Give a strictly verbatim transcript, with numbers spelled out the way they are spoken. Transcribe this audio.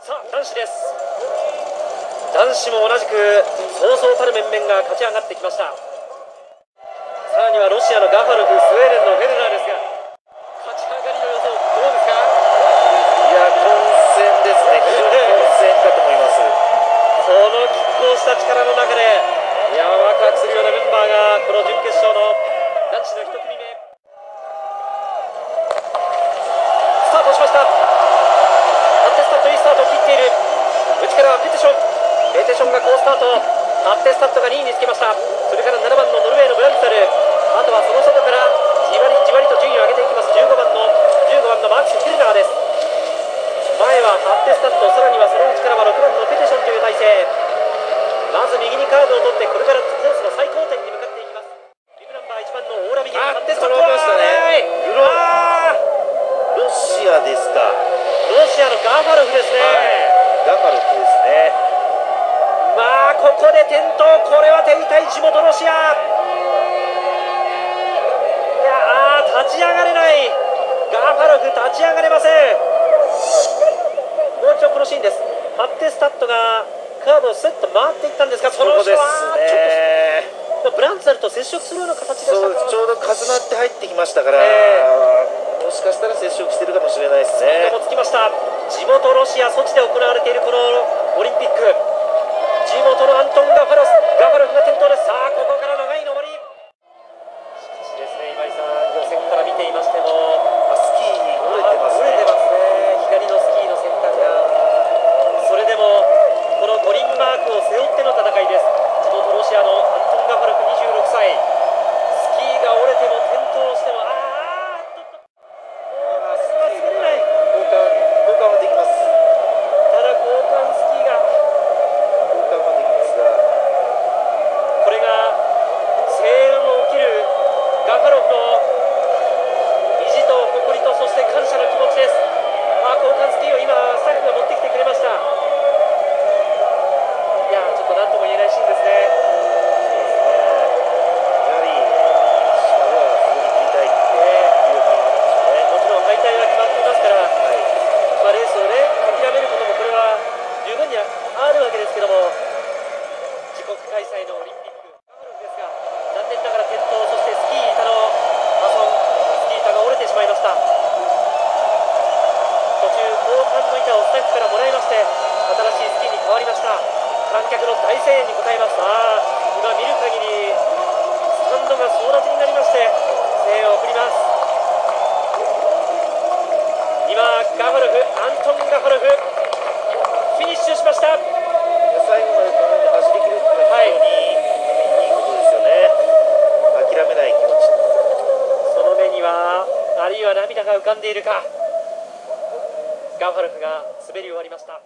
さあ男子です。男子も同じくそうそうたる面々が勝ち上がってきました。さらにはロシアのガファルフ、スウェーデンのフェルナーですが、勝ち上がりの予想どうですか？いや、混戦ですね。非常に混戦だと思います。この拮抗した力の中で、いや、ワクワクするようなメンバーがこの準決勝の男子の一組目スタートしました。内からはペテション、ペテションが好スタート。ハッテスタッドがにいにつけました。それからななばんのノルウェーのブランツァル、あとはその外からじわりじわりと順位を上げていきます。じゅうごばんのじゅうごばんのマークス・キルナーです。前はハッテスタッド、さらにはその内からはろくばんのペテションという体勢。まず右にカーブを取って、これからコースの最高点に向かっていきます。リブナンバーいちばんのオーラビゲン、ハッテスタッドロシアですか。ロシアのガファルフですね。ガファルフですね。まあここで転倒、これは手痛い地元ロシア。いやー、立ち上がれない。ガファルフ立ち上がれません。もう一度このシーンです。ハッテスタッドがカーブをスッと回っていったんですが、その後はちょっとブランツァルと接触するような形でした。そう、ちょうど重なって入ってきましたから、えー、もしかしたら接触してるかもしれないですね。もつきました。地元ロシア・ソチで行われているこのオリンピック、地元のアントン・ガファロフが転倒です。さあ、ここから長い上り。しかしですね、今井さん、予選から見ていましても、スキーに折れてますね。折れてますね。左のスキーの先端が。それでも、この五輪マークを背負っての戦いです。地元ロシアのアントン・ガファロフにじゅうろくさい、スキーが折れても転倒しても、ああ。観客の大声援に応えます。あー、今見る限りスタンドが総立ちになりまして声援を送ります。今ガファルフ、アントン・ガファルフフィニッシュしました。最後まで走り切るのが非常にいいことですよね。諦めない気持ち、その目にはあるいは涙が浮かんでいるか。ガファルフが滑り終わりました。